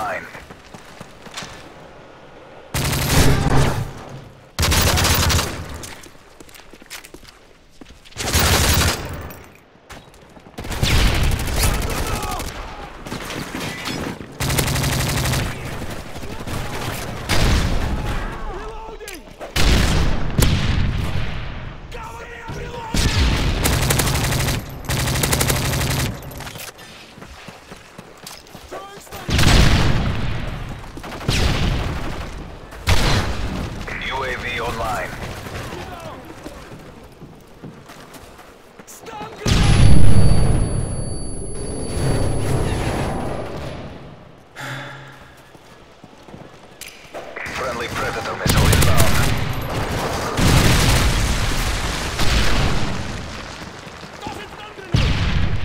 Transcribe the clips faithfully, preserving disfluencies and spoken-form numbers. line. Online. Friendly Predator missile inbound.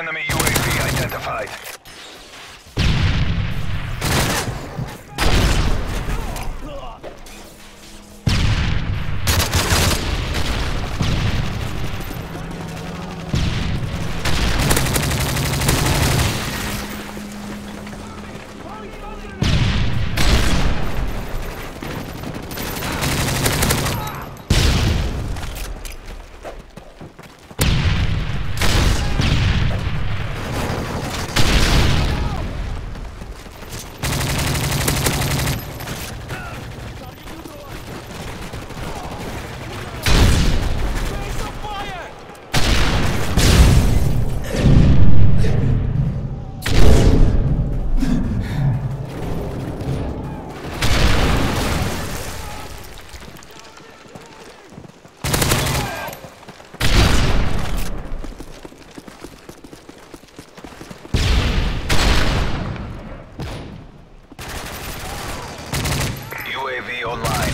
Enemy U A V identified. U A V online.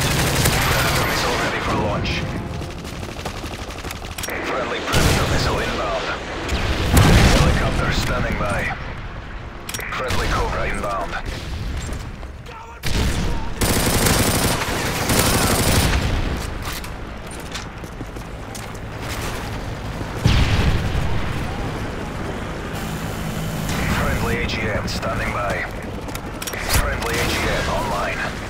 Predator missile ready for launch. Friendly Predator missile inbound. Helicopter standing by. Friendly Cobra inbound. Friendly A G M standing by. Friendly A G M online.